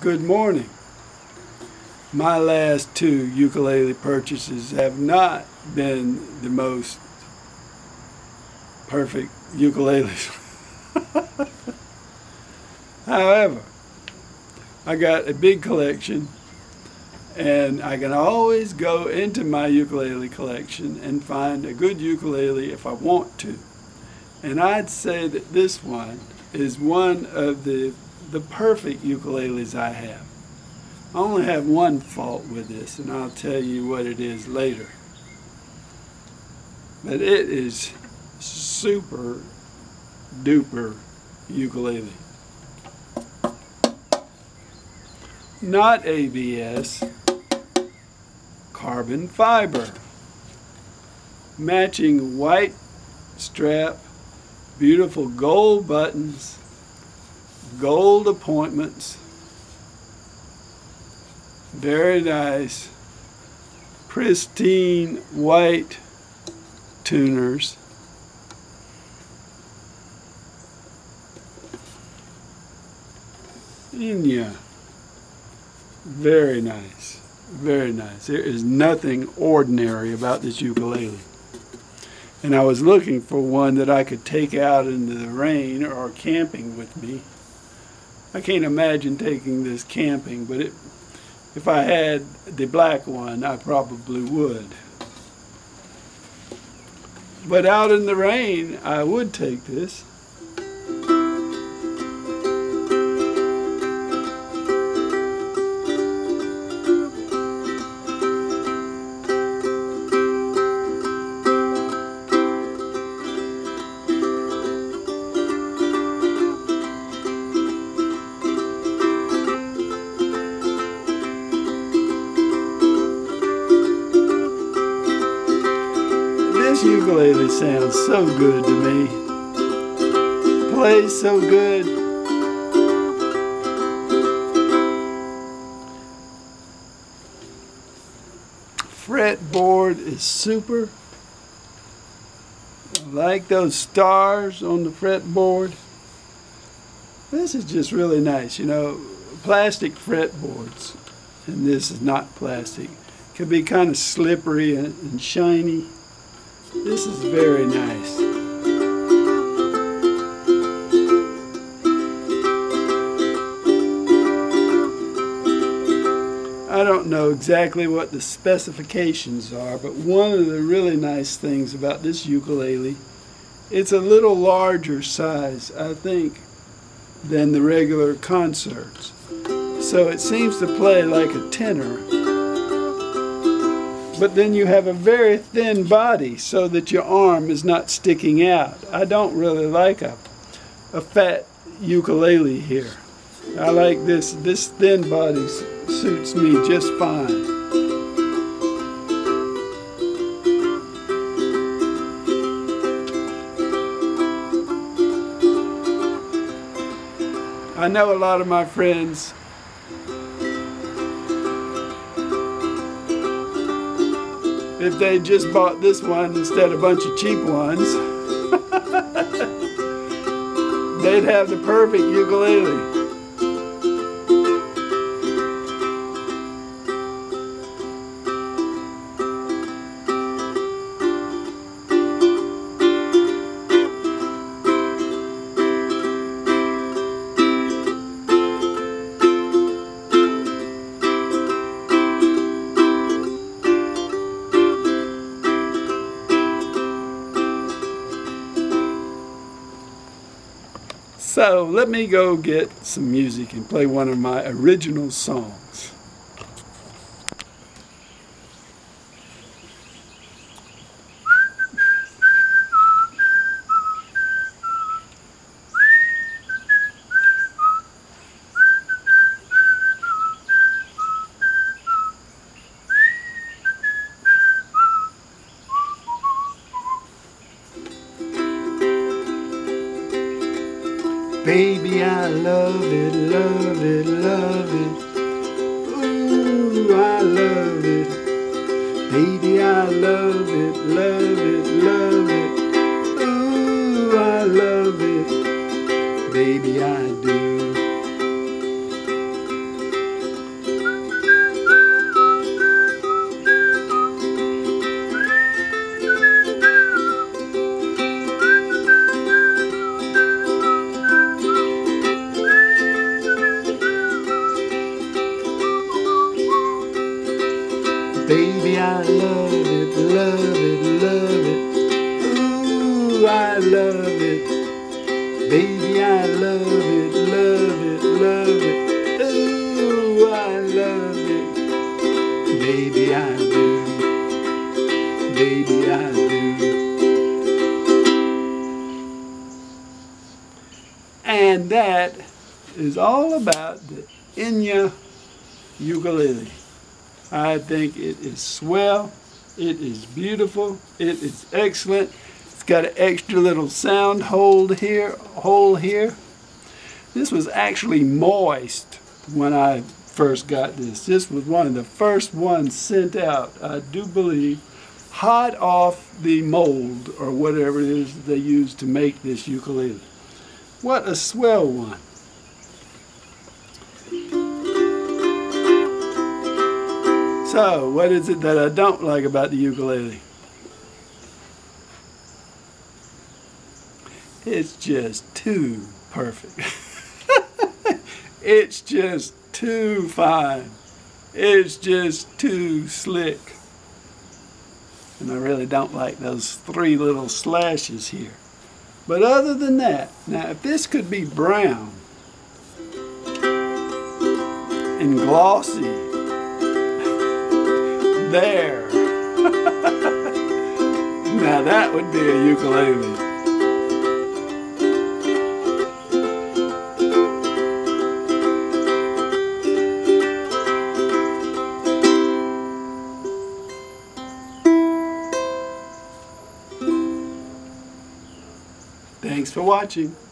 Good morning. My last two ukulele purchases have not been the most perfect ukuleles. However, I got a big collection, and I can always go into my ukulele collection and find a good ukulele if I want to. And I'd say that this one is one of the perfect ukuleles I have. I only have one fault with this, and I'll tell you what it is later. But it is super duper ukulele. Not ABS, carbon fiber. Matching white strap, beautiful gold buttons, gold appointments, very nice, pristine white tuners, Enya, very nice, very nice. There is nothing ordinary about this ukulele. And I was looking for one that I could take out into the rain or camping with me. I can't imagine taking this camping, but if I had the black one, I probably would. But out in the rain, I would take this. This ukulele sounds so good to me. It plays so good. Fretboard is super. I like those stars on the fretboard. This is just really nice, you know. Plastic fretboards, and this is not plastic, can be kind of slippery and shiny. This is very nice. I don't know exactly what the specifications are, but one of the really nice things about this ukulele, it's a little larger size, I think, than the regular concerts. So it seems to play like a tenor. But then you have a very thin body so that your arm is not sticking out. I don't really like a fat ukulele here. I like this. This thin body suits me just fine. I know a lot of my friends if they just bought this one instead of a bunch of cheap ones, they'd have the perfect ukulele. So let me go get some music and play one of my original songs. Baby, I love it, love it, love it. Ooh, I love it. Baby, I love it, love it, love it. Ooh, I love it. Baby, I do. Baby, I love it, love it, love it. Ooh, I love it. Baby, I love it, love it, love it. Ooh, I love it. Baby, I do. Baby, I do. And that is all about the Enya ukulele. I think it is swell, it is beautiful, it is excellent. It's got an extra little sound hole here. This was actually moist when I first got this. This was one of the first ones sent out, I do believe, hot off the mold or whatever it is they use to make this ukulele. What a swell one. So, what is it that I don't like about the ukulele? It's just too perfect. It's just too fine. It's just too slick. And I really don't like those three little slashes here. But other than that, now if this could be brown and glossy, there. Now that would be a ukulele. Thanks for watching.